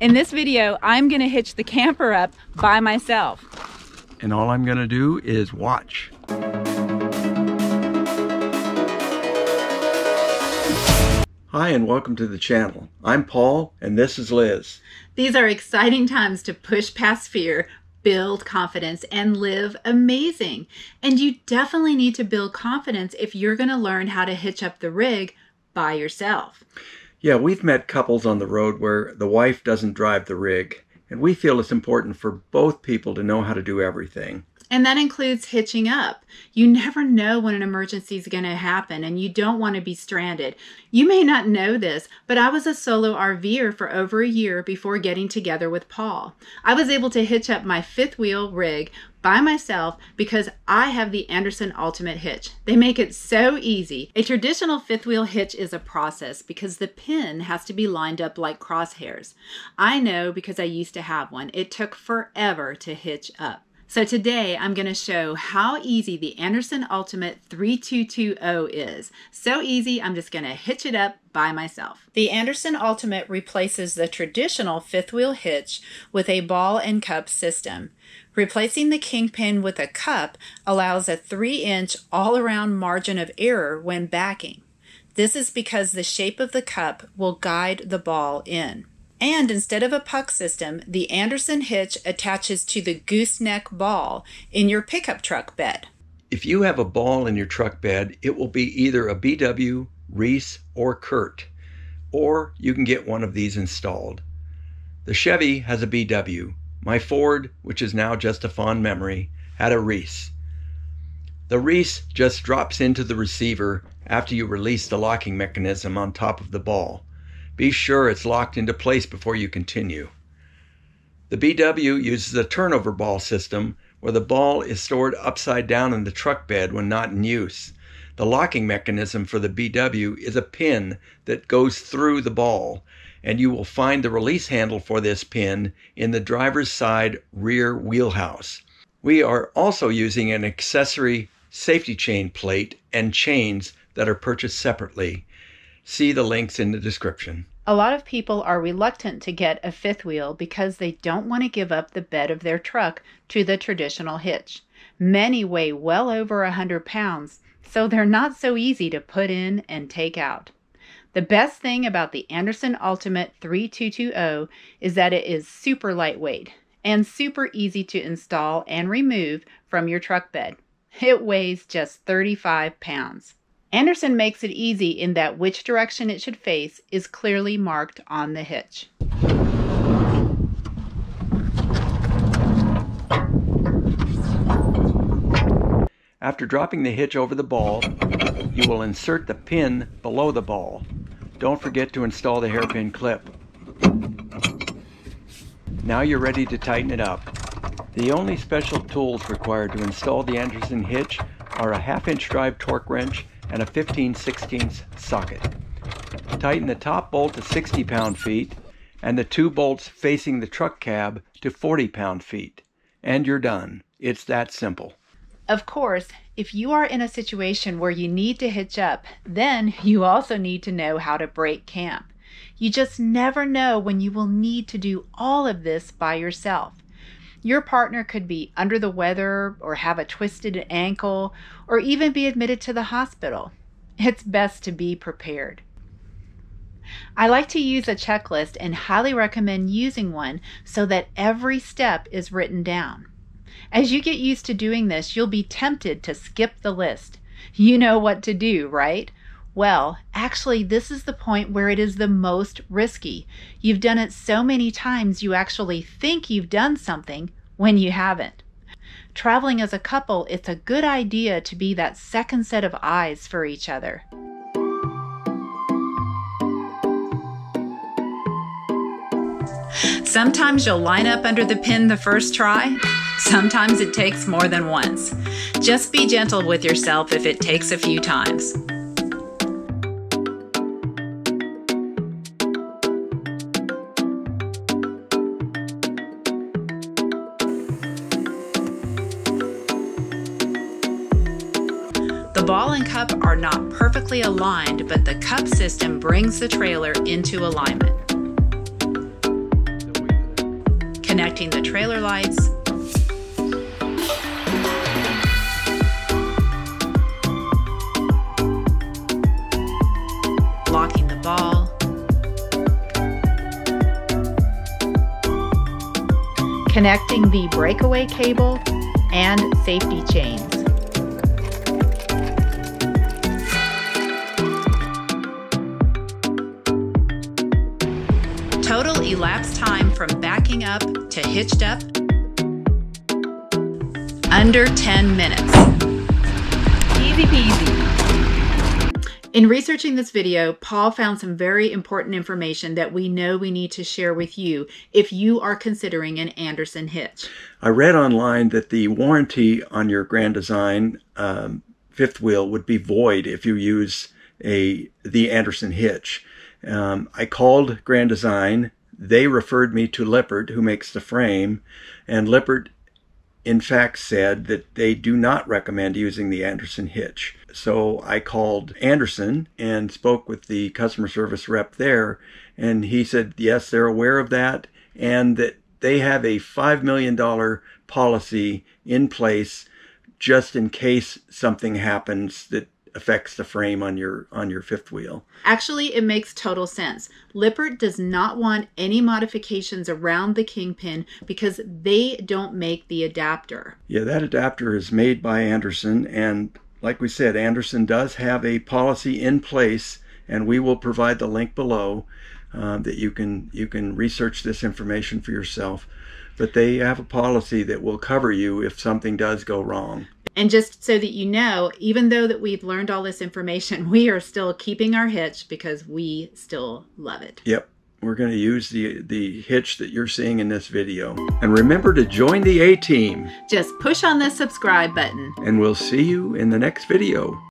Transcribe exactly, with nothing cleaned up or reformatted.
In this video, I'm gonna hitch the camper up by myself. And all I'm gonna do is watch. Hi, and welcome to the channel. I'm Paul, and this is Liz. These are exciting times to push past fear, build confidence, and live amazing. And you definitely need to build confidence if you're going to learn how to hitch up the rig by yourself. Yeah, we've met couples on the road where the wife doesn't drive the rig, and we feel it's important for both people to know how to do everything. And that includes hitching up. You never know when an emergency is going to happen, and you don't want to be stranded. You may not know this, but I was a solo R Ver for over a year before getting together with Paul. I was able to hitch up my fifth wheel rig by myself because I have the Andersen Ultimate Hitch. They make it so easy. A traditional fifth wheel hitch is a process because the pin has to be lined up like crosshairs. I know because I used to have one. It took forever to hitch up. So today I'm going to show how easy the Andersen Ultimate thirty-two twenty is. So easy, I'm just going to hitch it up by myself. The Andersen Ultimate replaces the traditional fifth wheel hitch with a ball and cup system. Replacing the kingpin with a cup allows a three inch all-around margin of error when backing. This is because the shape of the cup will guide the ball in. And instead of a puck system, the Andersen hitch attaches to the gooseneck ball in your pickup truck bed. If you have a ball in your truck bed, it will be either a B W, Reese, or Curt, or you can get one of these installed. The Chevy has a B W. My Ford, which is now just a fond memory, had a Reese. The Reese just drops into the receiver after you release the locking mechanism on top of the ball. Be sure it's locked into place before you continue. The B W uses a turnover ball system where the ball is stored upside down in the truck bed when not in use. The locking mechanism for the B W is a pin that goes through the ball, and you will find the release handle for this pin in the driver's side rear wheelhouse. We are also using an accessory safety chain plate and chains that are purchased separately. See the links in the description. A lot of people are reluctant to get a fifth wheel because they don't want to give up the bed of their truck to the traditional hitch. Many weigh well over one hundred pounds, so they're not so easy to put in and take out. The best thing about the Andersen Ultimate thirty-two twenty is that it is super lightweight and super easy to install and remove from your truck bed. It weighs just thirty-five pounds. Andersen makes it easy in that which direction it should face is clearly marked on the hitch. After dropping the hitch over the ball, you will insert the pin below the ball. Don't forget to install the hairpin clip. Now you're ready to tighten it up. The only special tools required to install the Andersen hitch are a half inch drive torque wrench and a fifteen sixteenths socket. Tighten the top bolt to sixty pound feet and the two bolts facing the truck cab to forty pound feet. And you're done. It's that simple. Of course, if you are in a situation where you need to hitch up, then you also need to know how to break camp. You just never know when you will need to do all of this by yourself. Your partner could be under the weather or have a twisted ankle or even be admitted to the hospital. It's best to be prepared. I like to use a checklist and highly recommend using one so that every step is written down. As you get used to doing this, you'll be tempted to skip the list. You know what to do, right? Well, actually, this is the point where it is the most risky. You've done it so many times you actually think you've done something when you haven't. Traveling as a couple, it's a good idea to be that second set of eyes for each other. Sometimes you'll line up under the pin the first try. Sometimes it takes more than once. Just be gentle with yourself if it takes a few times. The ball and cup are not perfectly aligned, but the cup system brings the trailer into alignment. connecting the trailer lights, locking the ball, connecting the breakaway cable and safety chains. Total elapsed time from backing up to hitched up, under ten minutes. Easy peasy. In researching this video, Paul found some very important information that we know we need to share with you if you are considering an Andersen hitch. I read online that the warranty on your Grand Design um, fifth wheel would be void if you use a the Andersen hitch. Um, I called Grand Design. They referred me to Lippert, who makes the frame, and Lippert in fact said that they do not recommend using the Andersen hitch. So I called Andersen and spoke with the customer service rep there, and he said yes, they're aware of that, and that they have a five million dollar policy in place just in case something happens that affects the frame on your on your fifth wheel. Actually, it makes total sense. Lippert does not want any modifications around the kingpin because they don't make the adapter. Yeah, that adapter is made by Andersen, and like we said, Andersen does have a policy in place, and we will provide the link below uh, that you can you can research this information for yourself. But they have a policy that will cover you if something does go wrong. And just so that you know, even though that we've learned all this information, we are still keeping our hitch because we still love it. Yep. We're going to use the, the hitch that you're seeing in this video. And remember to join the A team. Just push on the subscribe button. And we'll see you in the next video.